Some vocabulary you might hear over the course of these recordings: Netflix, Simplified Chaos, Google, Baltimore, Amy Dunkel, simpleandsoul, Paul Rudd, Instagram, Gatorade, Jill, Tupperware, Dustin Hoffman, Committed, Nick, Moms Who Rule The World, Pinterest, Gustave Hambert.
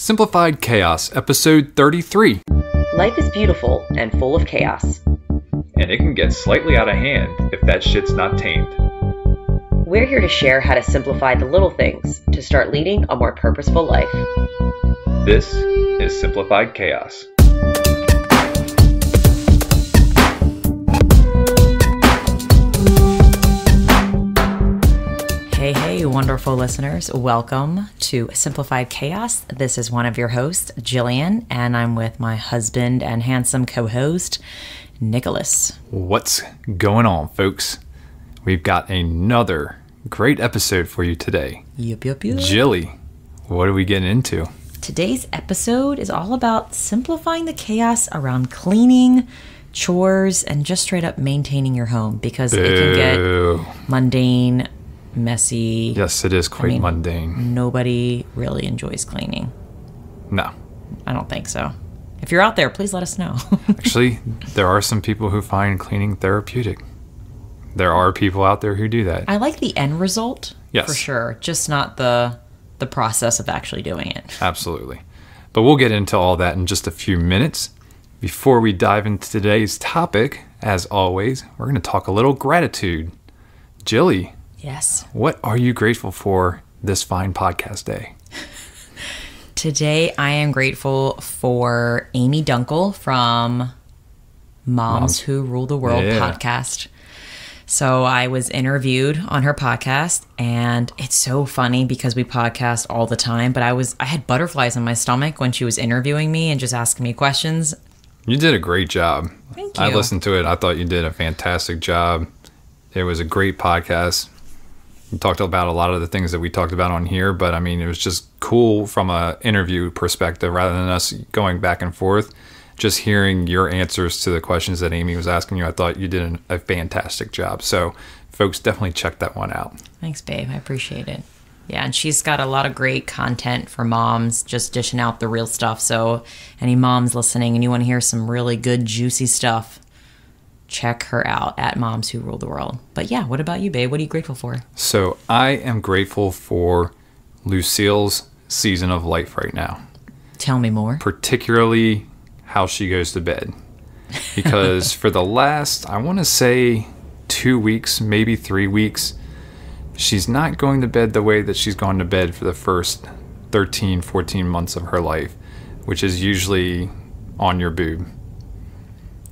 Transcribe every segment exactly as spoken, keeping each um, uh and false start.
Simplified Chaos, episode thirty-three. Life is beautiful and full of chaos. And it can get slightly out of hand if that shit's not tamed. We're here to share how to simplify the little things to start leading a more purposeful life. This is Simplified Chaos. Hey, hey, wonderful listeners. Welcome to Simplified Chaos. This is one of your hosts, Jillian, and I'm with my husband and handsome co-host, Nicholas. What's going on, folks? We've got another great episode for you today. Yep, yep, yep. Jilly, what are we getting into? Today's episode is all about simplifying the chaos around cleaning, chores, and just straight up maintaining your home, because Boo. It can get mundane, messy. Yes, it is quite I mean, mundane. Nobody really enjoys cleaning. No. I don't think so. If you're out there, please let us know. Actually, there are some people who find cleaning therapeutic. There are people out there who do that. I like the end result, yes, for sure, just not the the process of actually doing it. Absolutely. But we'll get into all that in just a few minutes. Before we dive into today's topic, as always, we're going to talk a little gratitude. Jilly. Yes. What are you grateful for this fine podcast day? Today, I am grateful for Amy Dunkel from Moms, Moms. Who Rule the World yeah. podcast. So I was interviewed on her podcast, and it's so funny because we podcast all the time, but I was I had butterflies in my stomach when she was interviewing me and just asking me questions. You did a great job. Thank you. I listened to it. I thought you did a fantastic job. It was a great podcast. We talked about a lot of the things that we talked about on here, but I mean, it was just cool from a interview perspective rather than us going back and forth. Just hearing your answers to the questions that Amy was asking you, I thought you did an, a fantastic job. So folks, definitely check that one out. Thanks, babe. I appreciate it. Yeah, and she's got a lot of great content for moms, just dishing out the real stuff. So any moms listening and you want to hear some really good, juicy stuff, check her out at Moms Who Rule the World. But yeah, what about you, babe? What are you grateful for? So I am grateful for Lucille's season of life right now. Tell me more. Particularly how she goes to bed. Because for the last, I want to say two weeks, maybe three weeks, she's not going to bed the way that she's gone to bed for the first thirteen, fourteen months of her life, which is usually on your boob.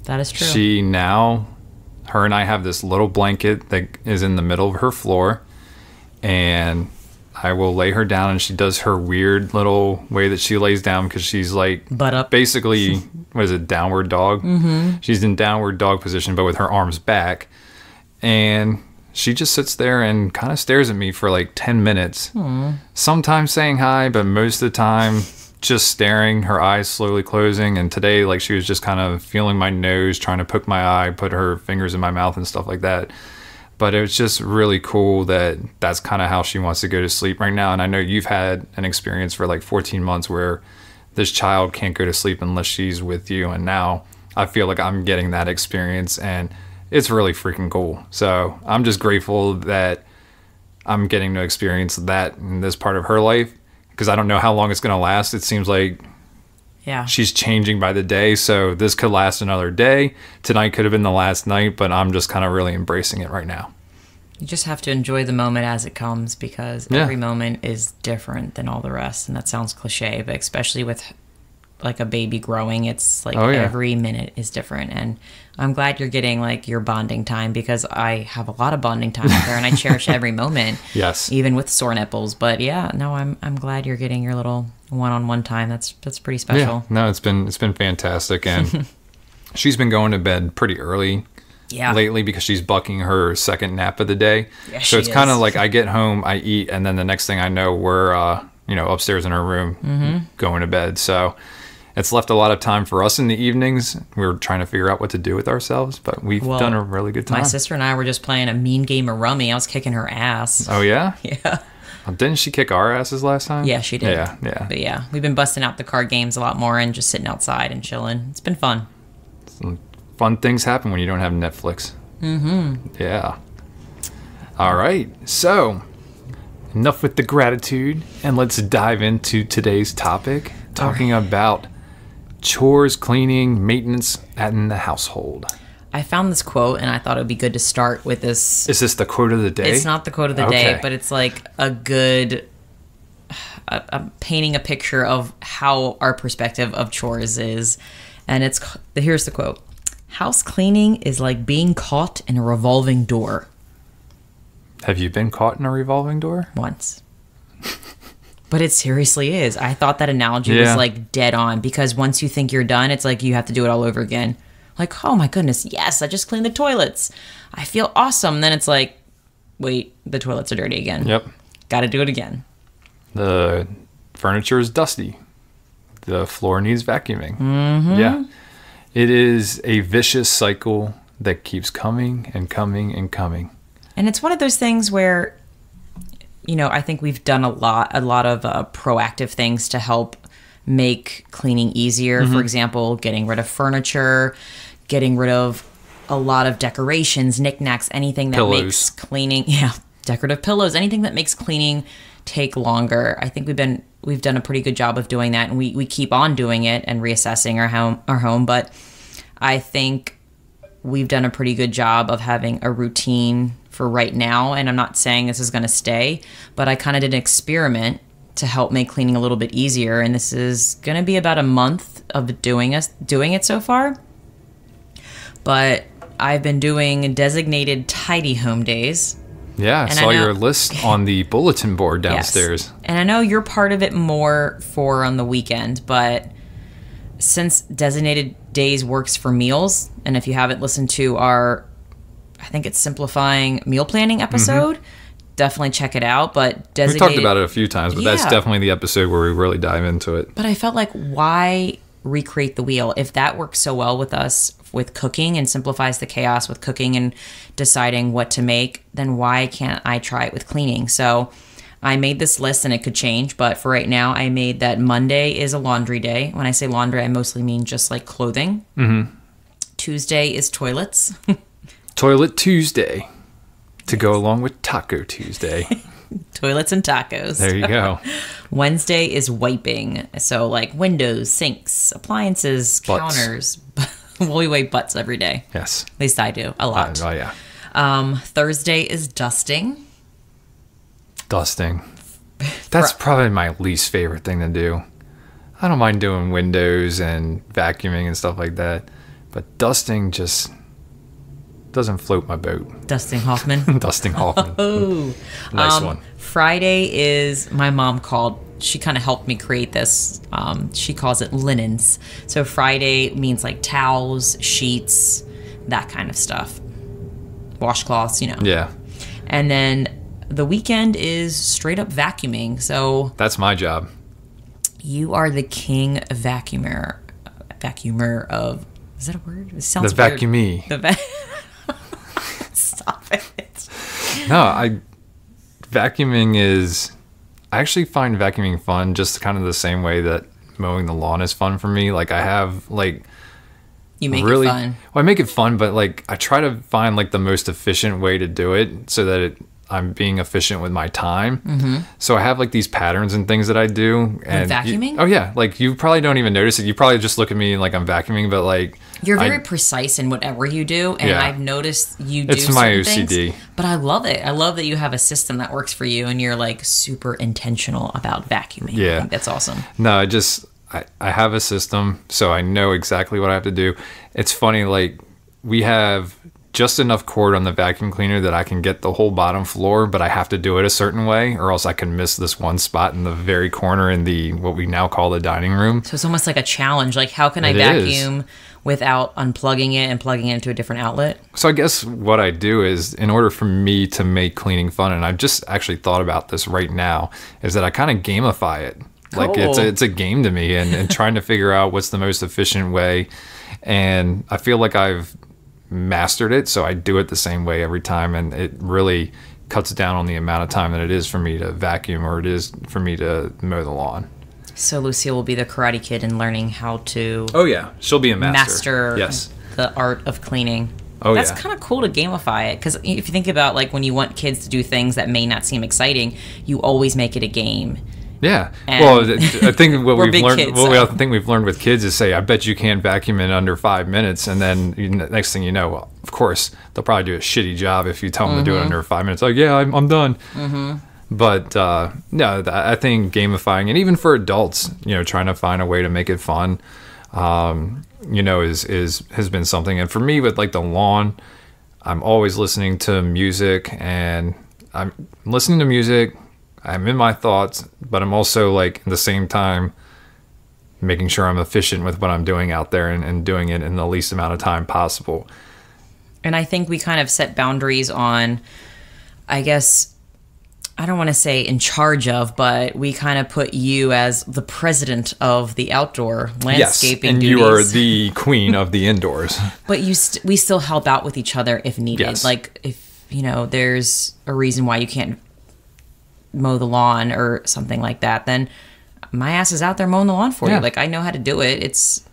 That is true. She now, her and I have this little blanket that is in the middle of her floor, and I will lay her down, and she does her weird little way that she lays down because she's like butt up. Basically, what is it, downward dog? Mm-hmm. She's in downward dog position, but with her arms back, and she just sits there and kind of stares at me for like ten minutes. Aww. Sometimes saying hi, but most of the time just staring, her eyes slowly closing. And today, like, she was just kind of feeling my nose, trying to poke my eye, put her fingers in my mouth and stuff like that. But it was just really cool that that's kind of how she wants to go to sleep right now. And I know you've had an experience for like fourteen months where this child can't go to sleep unless she's with you. And now I feel like I'm getting that experience, and it's really freaking cool. So I'm just grateful that I'm getting to experience that in this part of her life, because I don't know how long it's going to last. It seems like yeah, she's changing by the day. So this could last another day. Tonight could have been the last night, but I'm just kind of really embracing it right now. You just have to enjoy the moment as it comes, because yeah. every moment is different than all the rest. And that sounds cliche, but especially with like a baby growing, it's like oh, yeah. every minute is different. And I'm glad you're getting like your bonding time, because I have a lot of bonding time with her, and I cherish every moment. Yes. Even with sore nipples. But yeah, no, I'm I'm glad you're getting your little one-on-one time. That's that's pretty special. Yeah. No, it's been it's been fantastic, and she's been going to bed pretty early yeah. lately because she's bucking her second nap of the day. Yeah, so it's kind of like I get home, I eat, and then the next thing I know, we're uh, you know, upstairs in her room mm-hmm. going to bed. So it's left a lot of time for us in the evenings. We were trying to figure out what to do with ourselves, but we've well, done a really good time. My sister and I were just playing a mean game of rummy. I was kicking her ass. Oh, yeah? Yeah. Well, didn't she kick our asses last time? Yeah, she did. Yeah, yeah. But yeah, we've been busting out the card games a lot more and just sitting outside and chilling. It's been fun. Some fun things happen when you don't have Netflix. Mm-hmm. Yeah. All right. So enough with the gratitude, and let's dive into today's topic, talking right. about chores, cleaning, maintenance, and the household. I found this quote, and I thought it would be good to start with this. Is this the quote of the day? It's not the quote of the okay. day, but it's like a good... A, a painting a picture of how our perspective of chores is. And it's here's the quote. House cleaning is like being caught in a revolving door. Have you been caught in a revolving door? Once. But it seriously is. I thought that analogy yeah. was like dead on, because once you think you're done, it's like you have to do it all over again. Like, oh my goodness, yes, I just cleaned the toilets. I feel awesome. Then it's like, wait, the toilets are dirty again. Yep. Gotta do it again. The furniture is dusty. The floor needs vacuuming. Mm-hmm. Yeah. It is a vicious cycle that keeps coming and coming and coming. And it's one of those things where, you know, I think we've done a lot, a lot of uh, proactive things to help make cleaning easier. Mm-hmm. For example, getting rid of furniture, getting rid of a lot of decorations, knickknacks, anything that pillows. makes cleaning, yeah, decorative pillows, anything that makes cleaning take longer. I think we've been we've done a pretty good job of doing that, and we we keep on doing it and reassessing our home our home, but I think we've done a pretty good job of having a routine for right now, and I'm not saying this is going to stay, but I kind of did an experiment to help make cleaning a little bit easier, and this is going to be about a month of doing us doing it so far. But I've been doing designated tidy home days. Yeah, I and saw I know, your list on the bulletin board downstairs. Yes. And I know you're part of it more for on the weekend, but since designated days works for meals, and if you haven't listened to our, I think it's simplifying meal planning episode, mm-hmm. definitely check it out. But designated, we talked about it a few times, but yeah. that's definitely the episode where we really dive into it. But I felt like, why recreate the wheel if that works so well with us? With cooking, and simplifies the chaos with cooking and deciding what to make, then why can't I try it with cleaning? So I made this list, and it could change, but for right now I made that Monday is a laundry day. When I say laundry, I mostly mean just like clothing. Mm-hmm. Tuesday is toilets. Toilet Tuesday to yes. go along with Taco Tuesday. Toilets and tacos. There you go. Wednesday is wiping. So like windows, sinks, appliances, Butts. counters. Well, we weigh butts every day. Yes. At least I do. A lot. Oh, uh, yeah. Um, Thursday is dusting. Dusting. That's probably my least favorite thing to do. I don't mind doing windows and vacuuming and stuff like that, but dusting just doesn't float my boat. Dustin Hoffman. Dustin Hoffman. Oh. Nice um, one. Friday is, my mom called. She kind of helped me create this. Um, she calls it linens. So Friday means like towels, sheets, that kind of stuff. Washcloths, you know. Yeah. And then the weekend is straight up vacuuming. So that's my job. You are the king vacuumer. Vacuumer of, is that a word? It sounds the weird. Vacuumee. The vacuumee. Stop it. No, I, vacuuming is... I actually find vacuuming fun, just kind of the same way that mowing the lawn is fun for me. Like I have like you make really, it fun. Well, I make it fun, but like I try to find like the most efficient way to do it so that it, I'm being efficient with my time. Mm-hmm. So I have like these patterns and things that I do. And, and vacuuming? You, oh yeah, like you probably don't even notice it. You probably just look at me like I'm vacuuming, but like you're very I, precise in whatever you do, and yeah. I've noticed you do. It's my O C D. Things, but I love it. I love that you have a system that works for you, and you're like super intentional about vacuuming. Yeah, I think that's awesome. No, I just I I have a system, so I know exactly what I have to do. It's funny, like we have just enough cord on the vacuum cleaner that I can get the whole bottom floor, but I have to do it a certain way or else I can miss this one spot in the very corner in the what we now call the dining room. So it's almost like a challenge. Like how can I vacuum without unplugging it and plugging it into a different outlet? So I guess what I do is, in order for me to make cleaning fun, and I've just actually thought about this right now, is that I kind of gamify it. Like oh. it's, a, it's a game to me, and, and trying to figure out what's the most efficient way. And I feel like I've mastered it, so I do it the same way every time, and it really cuts down on the amount of time that it is for me to vacuum or it is for me to mow the lawn. So Lucille will be the Karate Kid in learning how to oh yeah she'll be a master, master yes. the art of cleaning. Oh, that's yeah. kind of cool to gamify it, because if you think about like when you want kids to do things that may not seem exciting, you always make it a game. Yeah. And well, I think what we've learned, kids, what so. we often think we've learned with kids is say, "I bet you can vacuum in under five minutes," and then you know, next thing you know, well, of course they'll probably do a shitty job if you tell them mm-hmm. to do it under five minutes. Like, yeah, I'm, I'm done. Mm-hmm. But uh, no, I think gamifying, and even for adults, you know, trying to find a way to make it fun. Um, you know, is, is, has been something. And for me with like the lawn, I'm always listening to music, and I'm listening to music. I'm in my thoughts, but I'm also like at the same time making sure I'm efficient with what I'm doing out there, and, and doing it in the least amount of time possible. And I think we kind of set boundaries on, I guess, I don't want to say in charge of, but we kind of put you as the president of the outdoor landscaping. Yes, and duties. You are the queen of the indoors. But you, st we still help out with each other if needed. Yes. Like if you know there's a reason why you can't mow the lawn or something like that, then my ass is out there mowing the lawn for yeah. you. Like I know how to do it. It's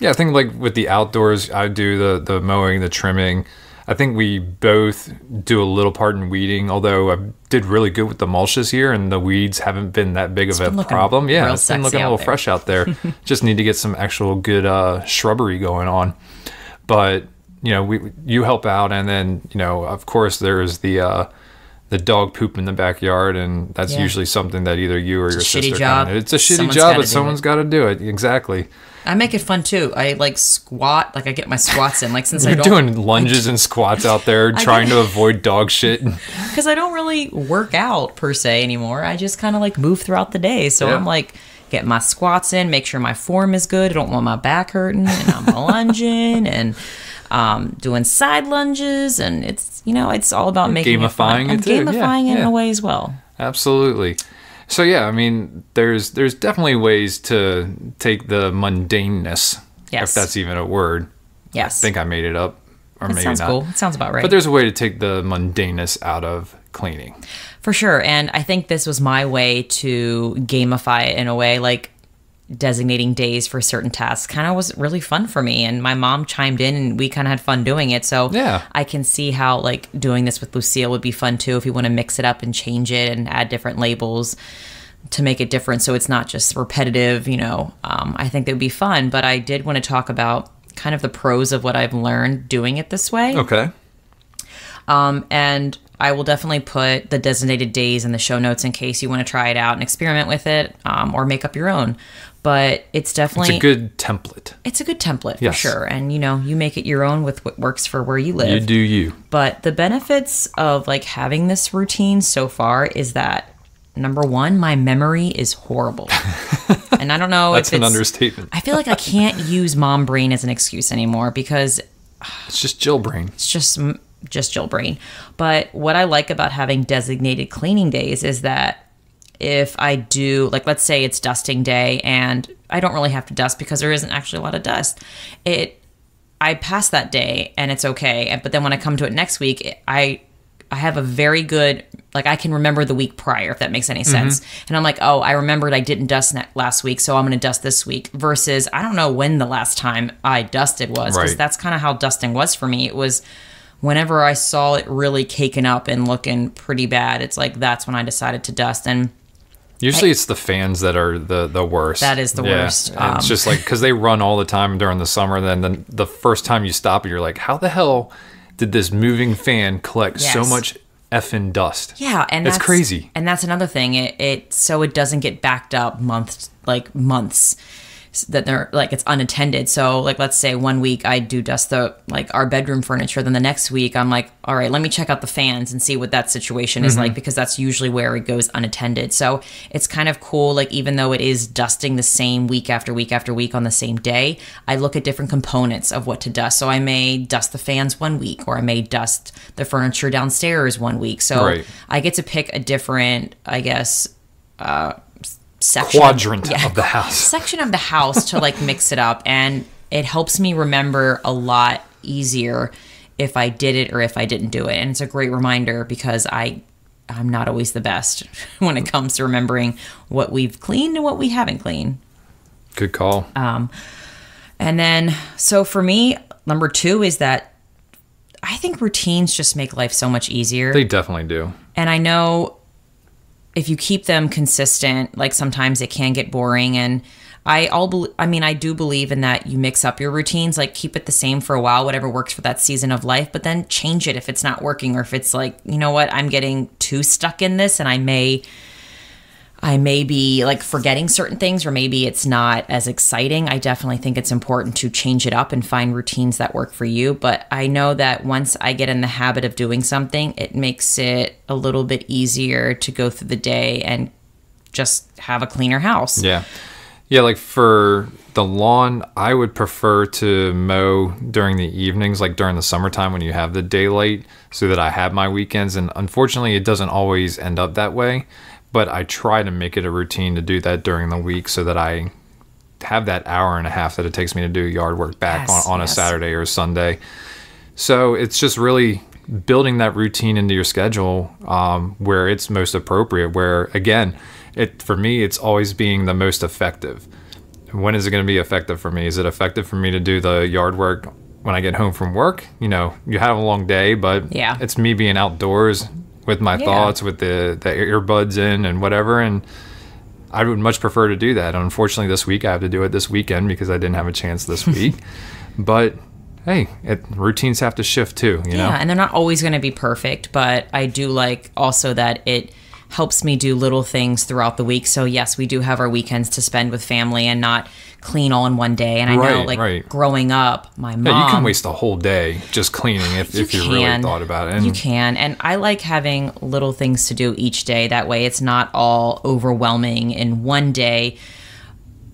yeah. I think like with the outdoors, I do the the mowing, the trimming. I think we both do a little part in weeding, although I did really good with the mulch this year, and the weeds haven't been that big of a problem. Yeah, it's been looking a little fresh out there. Just need to get some actual good uh, shrubbery going on. But you know, we you help out, and then you know, of course, there's the uh, the dog poop in the backyard, and that's yeah. usually something that either you or it's your sister. Job. It's a shitty someone's job, but someone's got to do it. Exactly. I make it fun too. I like squat, like I get my squats in. Like since You're I don't, doing lunges and squats out there, trying to avoid dog shit. Because I don't really work out per se anymore. I just kind of like move throughout the day. So yeah. I'm like, get my squats in, make sure my form is good. I don't want my back hurting, and I'm lunging and um, doing side lunges, and it's you know it's all about You're making gamifying it, fun. it I'm too. gamifying yeah, it yeah. in a way as well. Absolutely. So yeah, I mean, there's there's definitely ways to take the mundaneness, yes. if that's even a word. Yes, I think I made it up, or that maybe sounds not. Cool. It sounds about right. But there's a way to take the mundaneness out of cleaning, for sure. And I think this was my way to gamify it in a way, like designating days for certain tasks. Kind of was really fun for me, and my mom chimed in, and we kind of had fun doing it. So yeah, I can see how like doing this with Lucille would be fun too, if you want to mix it up and change it and add different labels to make it different, so it's not just repetitive. You know, um, I think that would be fun. But I did want to talk about kind of the pros of what I've learned doing it this way. Okay. Um, and I will definitely put the designated days in the show notes in case you want to try it out and experiment with it, um, or make up your own. But it's definitely... It's a good template. It's a good template, yes. for sure. And, you know, you make it your own with what works for where you live. You do you. But the benefits of, like, having this routine so far is that, number one, my memory is horrible. And I don't know That's if That's an it's, understatement. I feel like I can't use mom brain as an excuse anymore, because... It's just Jill brain. It's just... just Jill brain. But what I like about having designated cleaning days is that if I do, like, let's say it's dusting day, and I don't really have to dust because there isn't actually a lot of dust. It, I pass that day and it's okay. But then when I come to it next week, it, I, I have a very good, like, I can remember the week prior, if that makes any sense. Mm-hmm. And I'm like, oh, I remembered I didn't dust last week, so I'm going to dust this week. Versus I don't know when the last time I dusted was, because right. that's kind of how dusting was for me. It was whenever I saw it really caking up and looking pretty bad, it's like that's when I decided to dust. And usually I, it's the fans that are the the worst. That is the yeah. worst. Um, it's just like because they run all the time during the summer. Then the, the first time you stop, you're like, how the hell did this moving fan collect yes. so much effing dust? Yeah, and that's, that's crazy. And that's another thing. It, it so it doesn't get backed up months like months. That they're like it's unattended. So like let's say one week I do dust the like our bedroom furniture, then the next week I'm like, all right, let me check out the fans and see what that situation is mm-hmm. like, because that's usually where it goes unattended. So it's kind of cool, like even though it is dusting the same week after week after week on the same day, I look at different components of what to dust. So I may dust the fans one week, or I may dust the furniture downstairs one week. So right. I get to pick a different, I guess, uh Section, quadrant yeah, of the house section of the house to like mix it up, and it helps me remember a lot easier if I did it or if I didn't do it. And it's a great reminder, because I I'm not always the best when it comes to remembering what we've cleaned and what we haven't cleaned. Good call. Um and then so for me, number two is that I think routines just make life so much easier. They definitely do. And I know if you keep them consistent, like sometimes it can get boring. And I all, be I mean, I do believe in that you mix up your routines, like keep it the same for a while, whatever works for that season of life, but then change it if it's not working, or if it's like, you know what, I'm getting too stuck in this and I may, I may be like forgetting certain things, or maybe it's not as exciting. I definitely think it's important to change it up and find routines that work for you. But I know that once I get in the habit of doing something, it makes it a little bit easier to go through the day and just have a cleaner house. Yeah. Yeah. Like for the lawn, I would prefer to mow during the evenings, like during the summertime when you have the daylight, so that I have my weekends. And unfortunately, it doesn't always end up that way. But I try to make it a routine to do that during the week, so that I have that hour and a half that it takes me to do yard work back yes, on, on yes. a Saturday or a Sunday. So it's just really building that routine into your schedule um, where it's most appropriate, where, again, it for me, it's always being the most effective. When is it going to be effective for me? Is it effective for me to do the yard work when I get home from work? You know, you have a long day, but yeah. it's me being outdoors with my yeah. thoughts, with the, the earbuds in and whatever. And I would much prefer to do that. Unfortunately, this week I have to do it this weekend because I didn't have a chance this week. But hey, it, routines have to shift too, you yeah, know? And they're not always going to be perfect, but I do like also that it helps me do little things throughout the week. So yes, we do have our weekends to spend with family and not clean all in one day. And I right, know like right. growing up, my mom... Yeah, you can waste a whole day just cleaning if you, if you really thought about it. And you can. And I like having little things to do each day. That way it's not all overwhelming in one day,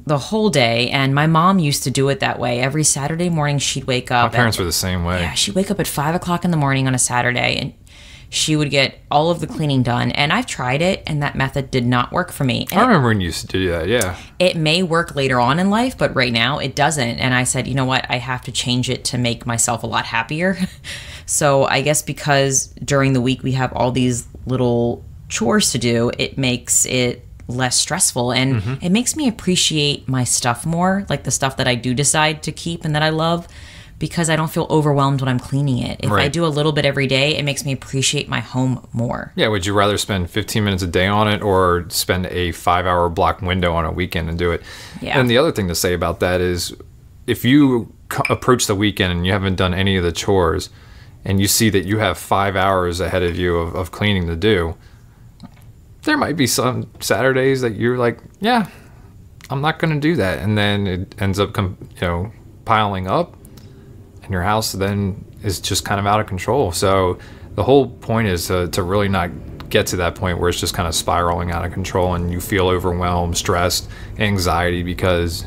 the whole day. And my mom used to do it that way. Every Saturday morning she'd wake up... My parents and, were the same way. Yeah, she'd wake up at five o'clock in the morning on a Saturday and she would get all of the cleaning done. And I've tried it, and that method did not work for me. And I remember when you used to do that, yeah. It may work later on in life, but right now it doesn't. And I said, you know what? I have to change it to make myself a lot happier. So I guess because during the week we have all these little chores to do, it makes it less stressful. And mm-hmm. it makes me appreciate my stuff more, like the stuff that I do decide to keep and that I love, because I don't feel overwhelmed when I'm cleaning it. If right. I do a little bit every day, it makes me appreciate my home more. Yeah, would you rather spend fifteen minutes a day on it, or spend a five hour block window on a weekend and do it? Yeah. And the other thing to say about that is, if you approach the weekend and you haven't done any of the chores, and you see that you have five hours ahead of you of, of cleaning to do, there might be some Saturdays that you're like, yeah, I'm not gonna do that. And then it ends up com you know, piling up. Your house then is just kind of out of control. So the whole point is to, to really not get to that point where it's just kind of spiraling out of control and you feel overwhelmed, stressed, anxiety, because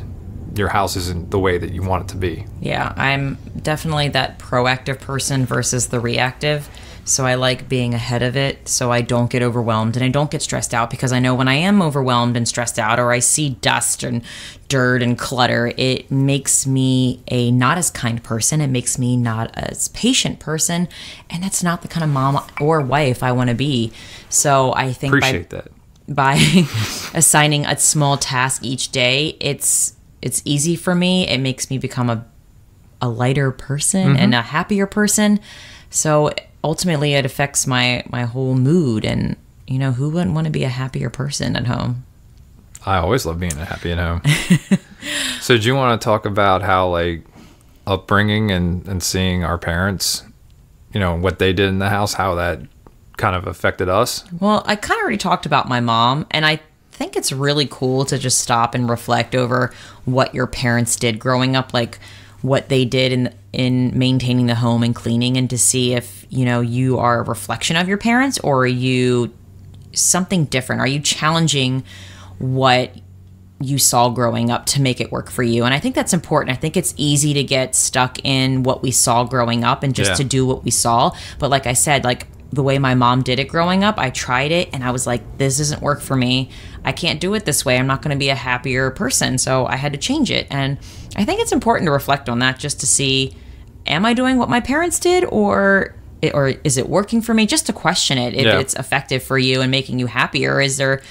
your house isn't the way that you want it to be. Yeah, I'm definitely that proactive person versus the reactive. So I like being ahead of it, so I don't get overwhelmed and I don't get stressed out, because I know when I am overwhelmed and stressed out, or I see dust and dirt and clutter, it makes me a not as kind person. It makes me not as patient person. And that's not the kind of mom or wife I want to be. So I think Appreciate by, that. by assigning a small task each day, it's it's easy for me. It makes me become a, a lighter person mm-hmm. and a happier person. So ultimately, it affects my, my whole mood. And, you know, who wouldn't want to be a happier person at home? I always love being happy at home. So do you want to talk about how, like, upbringing and, and seeing our parents, you know, what they did in the house, how that kind of affected us? Well, I kind of already talked about my mom, and I think it's really cool to just stop and reflect over what your parents did growing up, like what they did in in maintaining the home and cleaning, and to see if, you know, you are a reflection of your parents, or are you something different? Are you challenging what you saw growing up to make it work for you? And I think that's important. I think it's easy to get stuck in what we saw growing up and just yeah. to do what we saw. But like I said, like the way my mom did it growing up, I tried it and I was like, this doesn't work for me. I can't do it this way. I'm not going to be a happier person. So I had to change it. And I think it's important to reflect on that, just to see, am I doing what my parents did, or or is it working for me? Just to question it, if yeah. it's effective for you and making you happier. Is there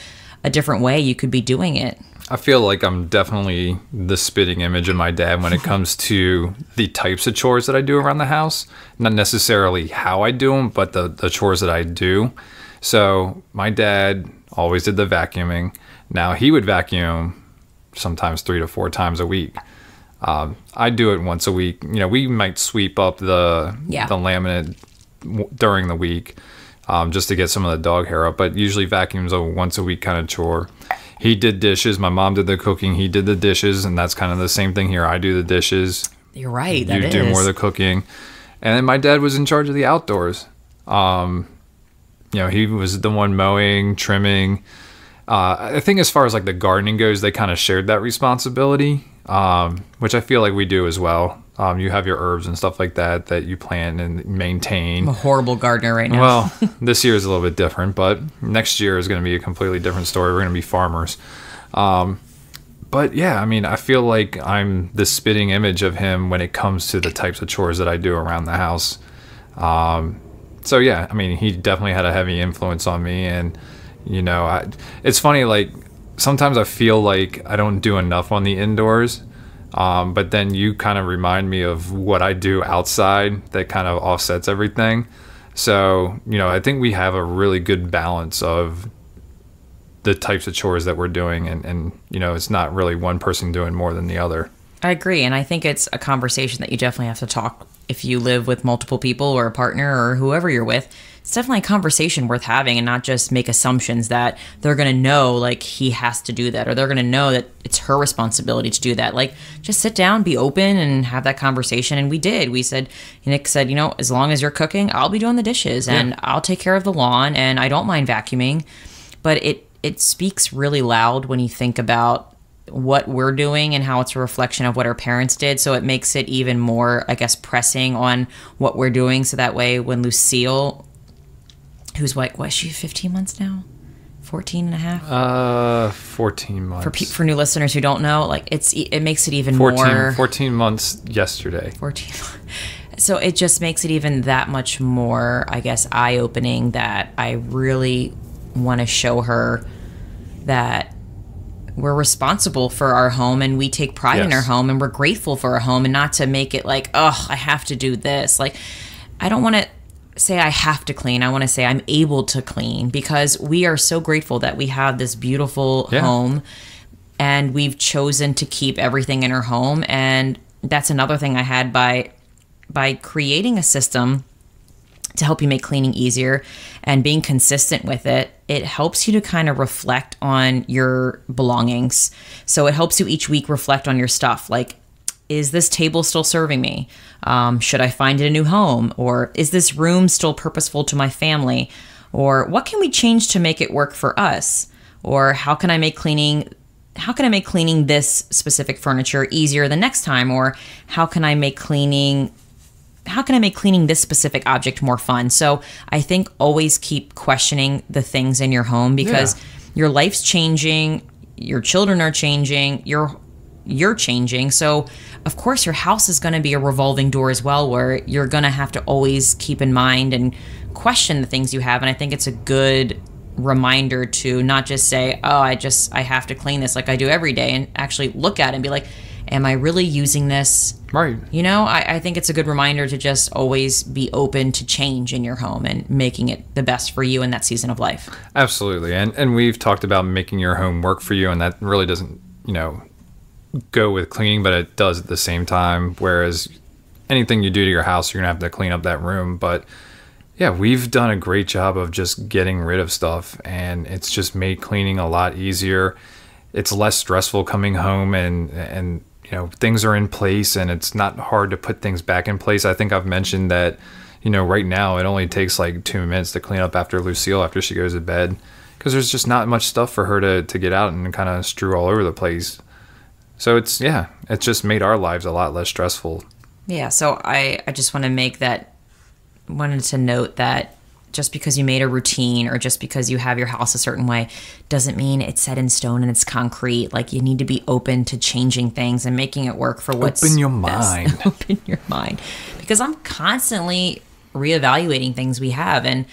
a different way you could be doing it? I feel like I'm definitely the spitting image of my dad when it comes to the types of chores that I do around the house. Not necessarily how I do them, but the, the chores that I do. So my dad always did the vacuuming. Now he would vacuum sometimes three to four times a week. Um, I do it once a week. You know, we might sweep up the, yeah. the laminate w during the week um, just to get some of the dog hair up. But usually vacuum's a once a week kind of chore. He did dishes. My mom did the cooking. He did the dishes. And that's kind of the same thing here. I do the dishes. You're right. You do more of the cooking. And then my dad was in charge of the outdoors. Um, you know, he was the one mowing, trimming. Uh, I think as far as like the gardening goes, they kind of shared that responsibility. Um, which I feel like we do as well. Um, you have your herbs and stuff like that that you plant and maintain. I'm a horrible gardener right now. Well, this year is a little bit different, but next year is going to be a completely different story. We're going to be farmers. Um, but yeah, I mean, I feel like I'm the spitting image of him when it comes to the types of chores that I do around the house. Um, so yeah, I mean, he definitely had a heavy influence on me. And, you know, I, it's funny, like, sometimes I feel like I don't do enough on the indoors, um, but then you kind of remind me of what I do outside that kind of offsets everything. So, you know, I think we have a really good balance of the types of chores that we're doing. And, and you know, it's not really one person doing more than the other. I agree. And I think it's a conversation that you definitely have to talk if you live with multiple people or a partner or whoever you're with. It's definitely a conversation worth having, and not just make assumptions that they're going to know, like, he has to do that, or they're going to know that it's her responsibility to do that. Like, just sit down, be open, and have that conversation. And we did. We said, Nick said, you know, as long as you're cooking, I'll be doing the dishes, yeah. and I'll take care of the lawn, and I don't mind vacuuming. But it, it speaks really loud when you think about what we're doing and how it's a reflection of what our parents did. So it makes it even more, I guess, pressing on what we're doing. So that way when Lucille... who's like, what, is she fifteen months now? fourteen and a half? Uh, fourteen months. For, pe for new listeners who don't know, like, it's e it makes it even fourteen, more... fourteen months yesterday. fourteen. So it just makes it even that much more, I guess, eye-opening, that I really want to show her that we're responsible for our home, and we take pride yes. in our home, and we're grateful for our home, and not to make it like, oh, I have to do this. Like, I don't want to... say I have to clean. I want to say I'm able to clean, because we are so grateful that we have this beautiful yeah. home, and we've chosen to keep everything in our home. And that's another thing I had by by creating a system to help you make cleaning easier and being consistent with it. It helps you to kind of reflect on your belongings. So it helps you each week reflect on your stuff, like, is this table still serving me? Um, should I find it a new home? Or is this room still purposeful to my family? Or what can we change to make it work for us? Or how can I make cleaning, how can I make cleaning this specific furniture easier the next time? Or how can I make cleaning, how can I make cleaning this specific object more fun? So I think always keep questioning the things in your home, because yeah. your life's changing, your children are changing, your you're changing. So of course your house is going to be a revolving door as well, where you're going to have to always keep in mind and question the things you have. And I think it's a good reminder to not just say, oh, I just, I have to clean this like I do every day, and actually look at it and be like, am I really using this? Right. You know, I, I think it's a good reminder to just always be open to change in your home and making it the best for you in that season of life. Absolutely. And, and we've talked about making your home work for you, and that really doesn't, you know, go with cleaning, but it does at the same time. Whereas anything you do to your house, you're gonna have to clean up that room. But yeah, we've done a great job of just getting rid of stuff, and it's just made cleaning a lot easier. It's less stressful coming home, and and you know, things are in place, and it's not hard to put things back in place. I think I've mentioned that, you know, right now it only takes like two minutes to clean up after Lucille, after she goes to bed, because there's just not much stuff for her to, to get out and kind of strew all over the place. So it's, yeah, it's just made our lives a lot less stressful. Yeah, so I, I just want to make that, wanted to note that just because you made a routine, or just because you have your house a certain way, doesn't mean it's set in stone and it's concrete. Like, you need to be open to changing things and making it work for what's Open your mind. Best. Open your mind. Because I'm constantly reevaluating things we have. And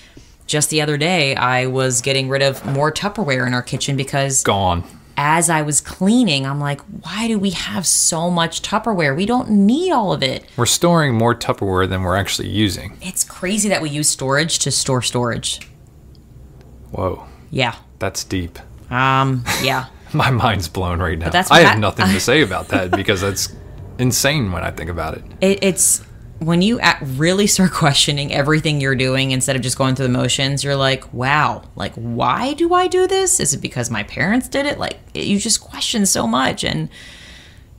just the other day, I was getting rid of more Tupperware in our kitchen because... Gone. as I was cleaning, I'm like, why do we have so much Tupperware? We don't need all of it. We're storing more Tupperware than we're actually using. It's crazy that we use storage to store storage. Whoa. Yeah. That's deep. Um, yeah. My mind's blown right now. That's I have I, nothing to say about that because that's insane when I think about it. it it's when you at really start questioning everything you're doing instead of just going through the motions, you're like, wow, like, why do I do this? Is it because my parents did it? Like, it, you just question so much. And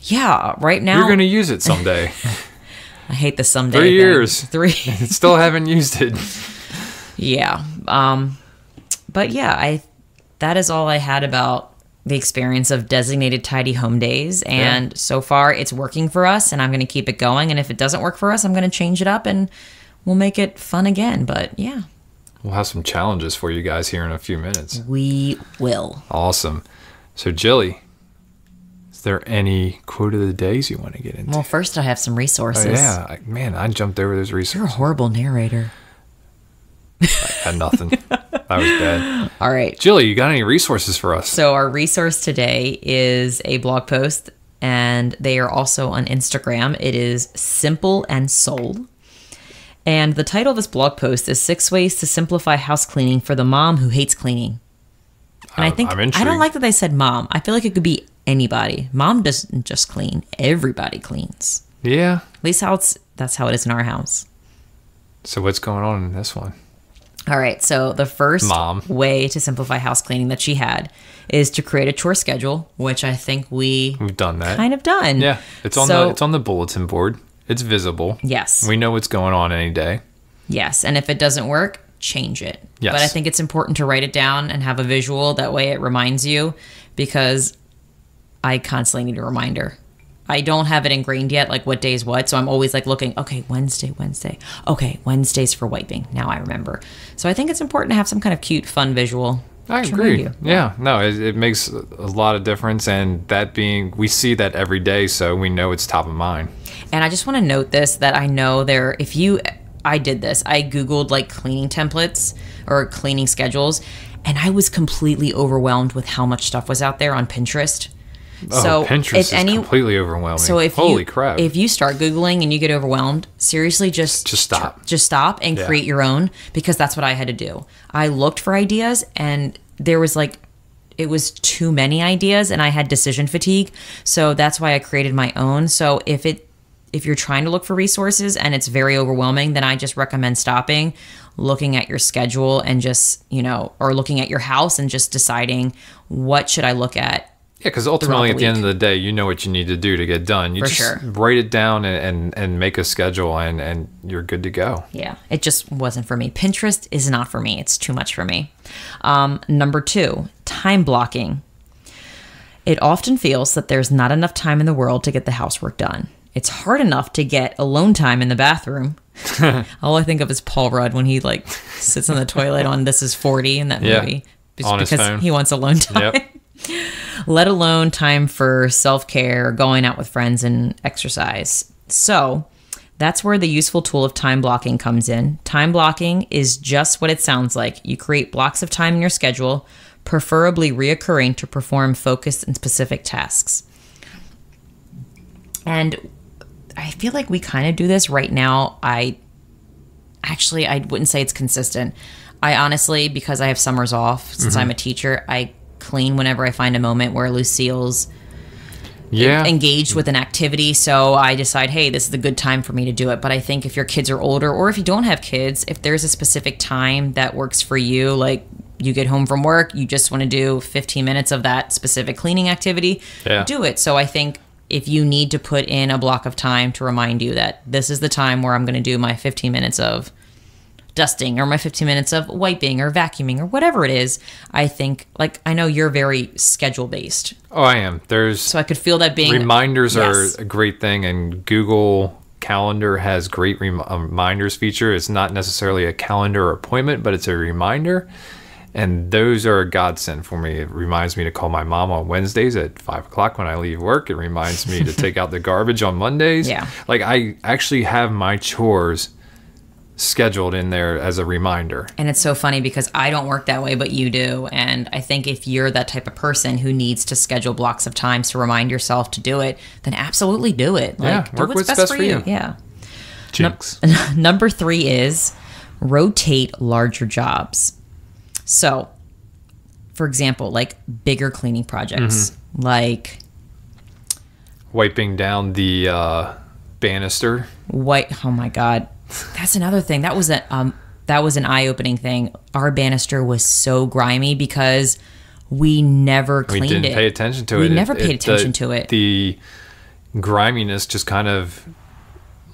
yeah, right now. You're going to use it someday. I hate the someday. Three years. Thing. Three. Still haven't used it. Yeah. Um, but yeah, I that is all I had about the experience of designated tidy home days. And yeah. So far it's working for us and I'm going to keep it going. And if it doesn't work for us, I'm going to change it up and we'll make it fun again. But yeah. We'll have some challenges for you guys here in a few minutes. We will. Awesome. So Jilly, is there any quote of the days you want to get into? Well, first I have some resources. Oh, yeah. I, man, I jumped over those resources. You're a horrible narrator. I had nothing. I was bad. All right. Jilly, you got any resources for us? So our resource today is a blog post, and they are also on Instagram. It is Simple and Soul. And the title of this blog post is Six Ways to Simplify House Cleaning for the Mom Who Hates Cleaning. And I'm, I think I don't like that they said mom. I feel like it could be anybody. Mom doesn't just clean. Everybody cleans. Yeah. At least how it's, that's how it is in our house. So what's going on in this one? All right, so the first Mom. way to simplify house cleaning that she had is to create a chore schedule, which I think we we've done that kind of done. Yeah, it's on so, the it's on the bulletin board. It's visible. Yes, we know what's going on any day. Yes, and if it doesn't work, change it. Yes, but I think it's important to write it down and have a visual. That way, it reminds you, because I constantly need a reminder. I don't have it ingrained yet, like what day is what. So I'm always like looking, okay, Wednesday, Wednesday. Okay, Wednesday's for wiping. Now I remember. So I think it's important to have some kind of cute, fun visual. I agree. Yeah. yeah, no, it, it makes a lot of difference. And that being, we see that every day, so we know it's top of mind. And I just want to note this, that I know there, if you, I did this, I Googled like cleaning templates or cleaning schedules, and I was completely overwhelmed with how much stuff was out there on Pinterest. So oh, Pinterest if any, is completely overwhelming. So if Holy you, crap. If you start Googling and you get overwhelmed, seriously, just, just stop. Just stop and yeah. create your own, because that's what I had to do. I looked for ideas and there was like, it was too many ideas and I had decision fatigue. So that's why I created my own. So if it, if you're trying to look for resources and it's very overwhelming, then I just recommend stopping, looking at your schedule and just, you know, or looking at your house and just deciding what should I look at. Yeah, because ultimately, at the end of the day, you know what you need to do to get done. You just write it down and, and, and make a schedule, and, and you're good to go. Yeah, it just wasn't for me. Pinterest is not for me. It's too much for me. Um, number two, time blocking. It often feels that there's not enough time in the world to get the housework done. It's hard enough to get alone time in the bathroom. All I think of is Paul Rudd when he like sits in the toilet on This Is forty in that yeah, movie. On his phone. Because he wants alone time. Yep. Let alone time for self-care, going out with friends and exercise. So that's where the useful tool of time blocking comes in. Time blocking is just what it sounds like. You create blocks of time in your schedule, preferably reoccurring, to perform focused and specific tasks. And I feel like we kind of do this right now. I actually, I wouldn't say it's consistent. I honestly, because I have summers off since mm-hmm. I'm a teacher, I clean whenever I find a moment where Lucille's yeah. engaged with an activity. So I decide, hey, this is a good time for me to do it. But I think if your kids are older, or if you don't have kids, if there's a specific time that works for you, like you get home from work, you just want to do fifteen minutes of that specific cleaning activity, yeah. do it. So I think if you need to put in a block of time to remind you that this is the time where I'm going to do my fifteen minutes of dusting, or my fifteen minutes of wiping or vacuuming or whatever it is. I think, like, I know you're very schedule based. Oh, I am. There's so I could feel that being reminders yes. are a great thing, and Google Calendar has great rem reminders feature. It's not necessarily a calendar appointment, but it's a reminder, and those are a godsend for me. It reminds me to call my mom on Wednesdays at five o'clock when I leave work. It reminds me to take out the garbage on Mondays. Yeah, like I actually have my chores scheduled in there as a reminder. And it's so funny because I don't work that way, but you do. And I think if you're that type of person who needs to schedule blocks of times to remind yourself to do it, then absolutely do it. Like, yeah, do work what's, what's best, best for you. you. Yeah. Jinx. No number three is rotate larger jobs. So, for example, like bigger cleaning projects, mm-hmm. like wiping down the uh, banister. White. Oh my God. That's another thing. That was a um, that was an eye-opening thing. Our banister was so grimy because we never cleaned it. We didn't it. pay attention to we it. We never it, paid it, attention the, to it. The griminess just kind of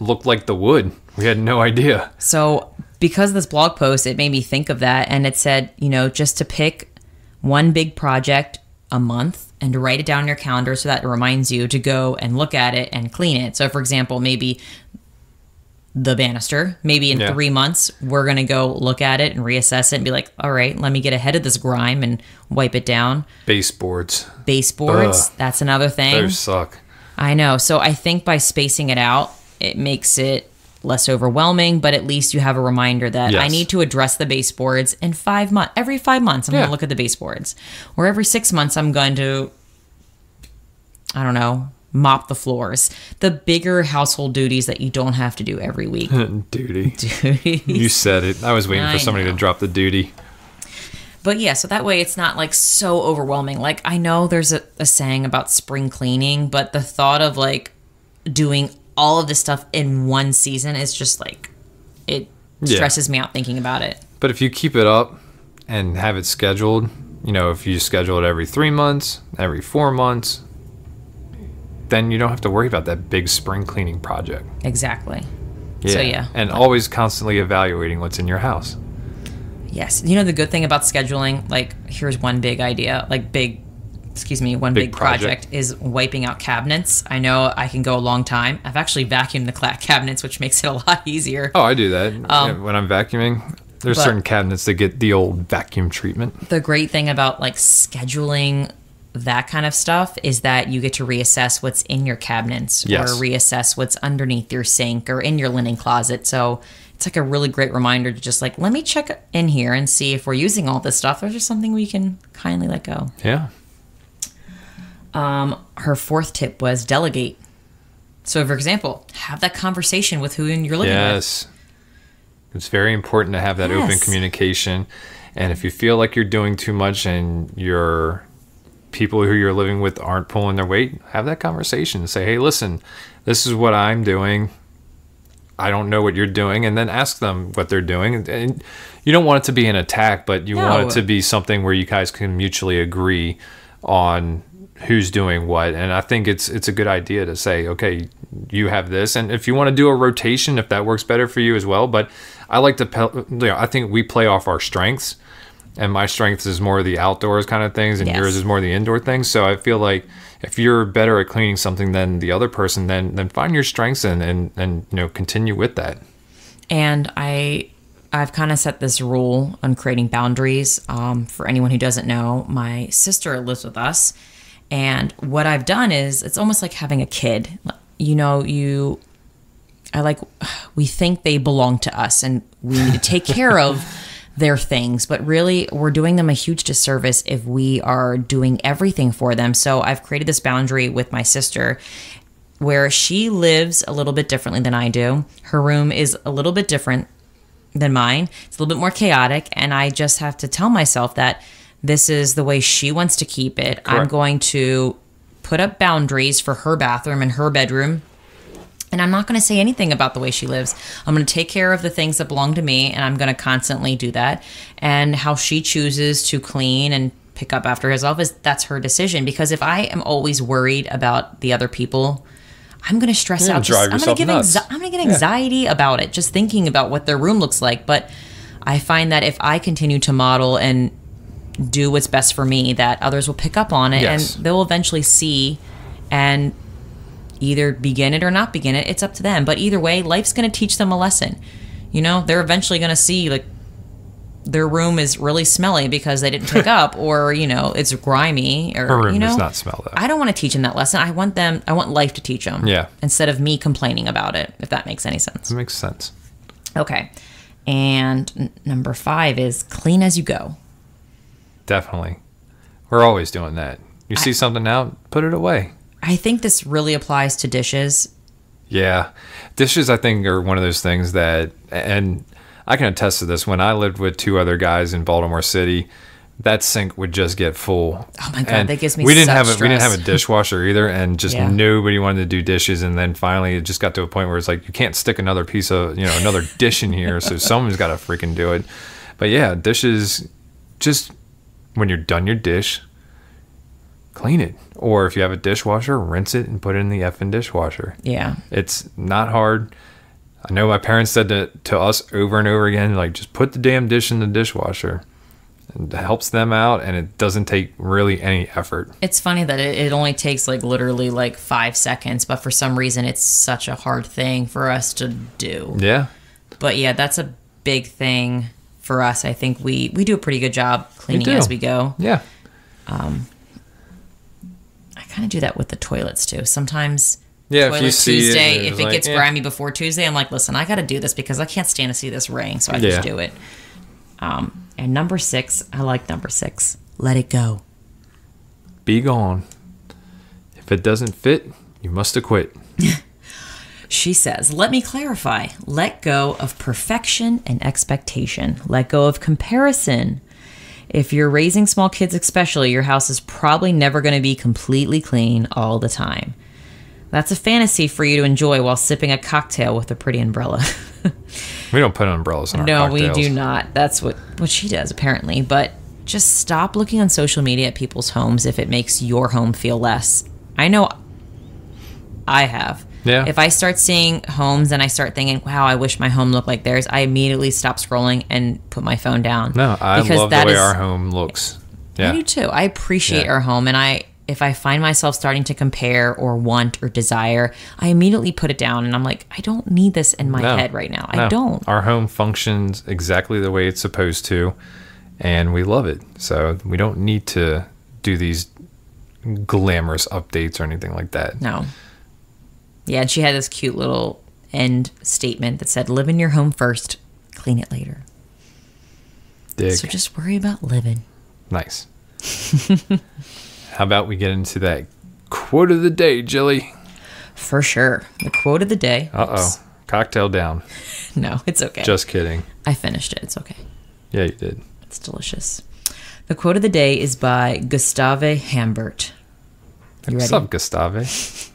looked like the wood. We had no idea. So because of this blog post, it made me think of that. And it said, you know, just to pick one big project a month and to write it down on your calendar so that it reminds you to go and look at it and clean it. So, for example, maybe the banister, maybe in yeah. three months, we're going to go look at it and reassess it and be like, all right, let me get ahead of this grime and wipe it down. Baseboards. Baseboards. Ugh. That's another thing. Those suck. I know. So I think by spacing it out, it makes it less overwhelming, but at least you have a reminder that yes. I need to address the baseboards in five months. Every five months, I'm yeah. going to look at the baseboards. Or every six months, I'm going to, I don't know, mop the floors. The bigger household duties that you don't have to do every week. Duty. Duty. You said it. I was waiting I for somebody know. to drop the duty. But yeah, so that way it's not like so overwhelming. Like I know there's a, a saying about spring cleaning, but the thought of like doing all of this stuff in one season is just like, it stresses yeah. me out thinking about it. But if you keep it up and have it scheduled, you know, if you schedule it every three months, every four months, then you don't have to worry about that big spring cleaning project. Exactly. Yeah. So, yeah. And but. always constantly evaluating what's in your house. Yes. You know, the good thing about scheduling, like, here's one big idea, like big, excuse me, one big, big project. project is wiping out cabinets. I know I can go a long time. I've actually vacuumed the cabinets, which makes it a lot easier. Oh, I do that um, yeah, when I'm vacuuming. There's certain cabinets that get the old vacuum treatment. The great thing about, like, scheduling that kind of stuff is that you get to reassess what's in your cabinets yes. or reassess what's underneath your sink or in your linen closet. So it's like a really great reminder to just like, let me check in here and see if we're using all this stuff. There's just something we can kindly let go. Yeah. Um, her fourth tip was delegate. So for example, have that conversation with who you're living yes. with. Yes. It's very important to have that yes. open communication. And if you feel like you're doing too much and you're people who you're living with aren't pulling their weight, have that conversation and say, hey, listen, this is what I'm doing. I don't know what you're doing. And then ask them what they're doing. And you don't want it to be an attack, but you no. want it to be something where you guys can mutually agree on who's doing what. And I think it's it's a good idea to say, okay, you have this. And if you want to do a rotation, if that works better for you as well. But I like to, you know, I think we play off our strengths. And my strength is more the outdoors kind of things, and yes. yours is more the indoor things. So I feel like if you're better at cleaning something than the other person, then then find your strengths and and, and you know, continue with that. And I I've kind of set this rule on creating boundaries. Um, for anyone who doesn't know, my sister lives with us, and what I've done is it's almost like having a kid. You know, you I like we think they belong to us, and we need to take care of their things, but really we're doing them a huge disservice if we are doing everything for them. So I've created this boundary with my sister where she lives a little bit differently than I do. Her room is a little bit different than mine. It's a little bit more chaotic, and I just have to tell myself that this is the way she wants to keep it. Correct. I'm going to put up boundaries for her bathroom and her bedroom. And I'm not going to say anything about the way she lives. I'm going to take care of the things that belong to me, and I'm going to constantly do that. And how she chooses to clean and pick up after herself is that's her decision. Because if I am always worried about the other people, I'm going to stress out. Just, I'm going to get I'm going to get anxiety yeah. about it, just thinking about what their room looks like. But I find that if I continue to model and do what's best for me, that others will pick up on it, yes. and they'll eventually see and either begin it or not begin it. It's up to them. But either way, life's going to teach them a lesson. You know, they're eventually going to see, like, their room is really smelly because they didn't pick up, or, you know, it's grimy. Or, Her room you know, does not smell that. I don't want to teach them that lesson. I want them, I want life to teach them. Yeah. Instead of me complaining about it, if that makes any sense. It makes sense. Okay. And n number five is clean as you go. Definitely. We're always doing that. You I, see something out, put it away. I think this really applies to dishes. Yeah. Dishes, I think, are one of those things that, and I can attest to this. When I lived with two other guys in Baltimore City, that sink would just get full. Oh my God, and that gives me we didn't such have a, stress. We didn't have a dishwasher either, and just yeah. nobody wanted to do dishes. And then finally, it just got to a point where it's like, you can't stick another piece of, you know, another dish in here. So someone's got to freaking do it. But yeah, dishes, just when you're done your dish, clean it. Or if you have a dishwasher, rinse it and put it in the effing dishwasher. Yeah. It's not hard. I know my parents said to, to us over and over again, like, just put the damn dish in the dishwasher. It helps them out, and it doesn't take really any effort. It's funny that it, it only takes like literally like five seconds, but for some reason it's such a hard thing for us to do. Yeah. But yeah, that's a big thing for us. I think we, we do a pretty good job cleaning as we go. Yeah. Um, I kind of do that with the toilets too. Sometimes... Yeah, Toilet if you see Tuesday, it, if it like, gets yeah. grimy before Tuesday, I'm like, listen, I got to do this because I can't stand to see this ring, so I yeah. just do it. Um, and number six, I like number six. Let it go. Be gone. If it doesn't fit, you must acquit. She says, let me clarify. Let go of perfection and expectation. Let go of comparison. If you're raising small kids especially, your house is probably never going to be completely clean all the time. That's a fantasy for you to enjoy while sipping a cocktail with a pretty umbrella. We don't put umbrellas in our no, cocktails. No, we do not. That's what, what she does, apparently. But just stop looking on social media at people's homes if it makes your home feel less. I know I have. Yeah. If I start seeing homes and I start thinking, wow, I wish my home looked like theirs, I immediately stop scrolling and put my phone down. No, I love the way is, our home looks. Yeah. I do, too. I appreciate yeah. our home, and I... If I find myself starting to compare or want or desire, I immediately put it down, and I'm like, I don't need this in my no, head right now. No. I don't. Our home functions exactly the way it's supposed to, and we love it. So we don't need to do these glamorous updates or anything like that. No. Yeah, and she had this cute little end statement that said, live in your home first, clean it later. Dig. So just worry about living. Nice. How about we get into that quote of the day, Jilly? For sure. The quote of the day. Uh-oh. Cocktail down. No, it's okay. Just kidding. I finished it. It's okay. Yeah, you did. It's delicious. The quote of the day is by Gustave Hambert. You What's ready? up, Gustave?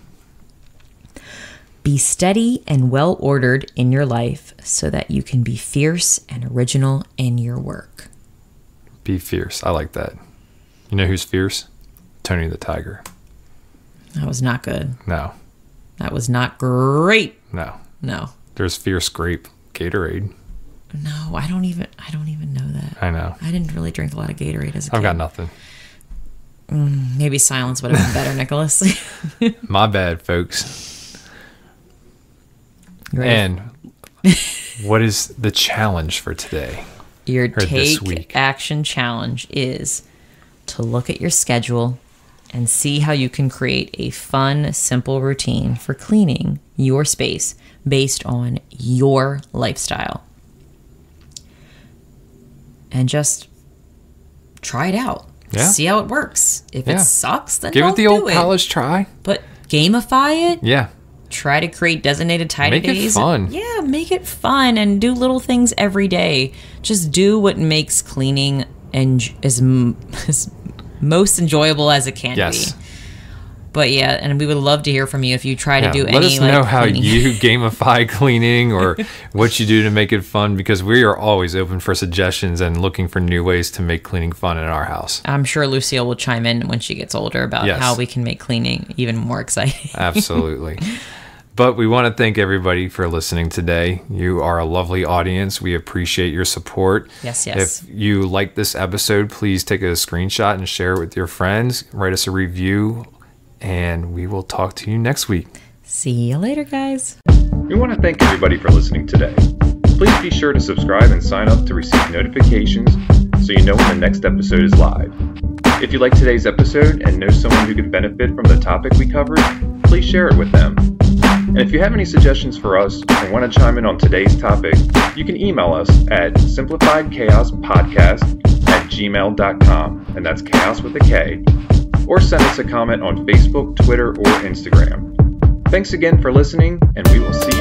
Be steady and well-ordered in your life so that you can be fierce and original in your work. Be fierce. I like that. You know who's fierce? Tony the Tiger. That was not good. No. That was not great. No. No. There's Fierce Grape Gatorade. No, I don't even I don't even know that. I know. I didn't really drink a lot of Gatorade as a I've kid. I've got nothing. Mm, maybe silence would have been better, Nicholas. My bad, folks. Great. And what is the challenge for today? Your or take action challenge is to look at your schedule and see how you can create a fun, simple routine for cleaning your space based on your lifestyle. And just try it out. Yeah. See how it works. If yeah. it sucks, then Give don't do it. Give it the old college try. But gamify it. Yeah. Try to create designated tidy days. Make it fun. Yeah, make it fun and do little things every day. Just do what makes cleaning and as, as most enjoyable as it can yes. be. But yeah, and we would love to hear from you if you try yeah, to do let any. Let us like, know how cleaning. you gamify cleaning or what you do to make it fun, because we are always open for suggestions and looking for new ways to make cleaning fun in our house. I'm sure Lucille will chime in when she gets older about yes. how we can make cleaning even more exciting. Absolutely. But we want to thank everybody for listening today. You are a lovely audience. We appreciate your support. Yes, yes. If you like this episode, please take a screenshot and share it with your friends. Write us a review, and we will talk to you next week. See you later, guys. We want to thank everybody for listening today. Please be sure to subscribe and sign up to receive notifications so you know when the next episode is live. If you like today's episode and know someone who could benefit from the topic we covered, please share it with them. And if you have any suggestions for us and want to chime in on today's topic, you can email us at simplified chaos podcast at gmail dot com, and that's chaos with a K, or send us a comment on Facebook, Twitter, or Instagram. Thanks again for listening, and we will see you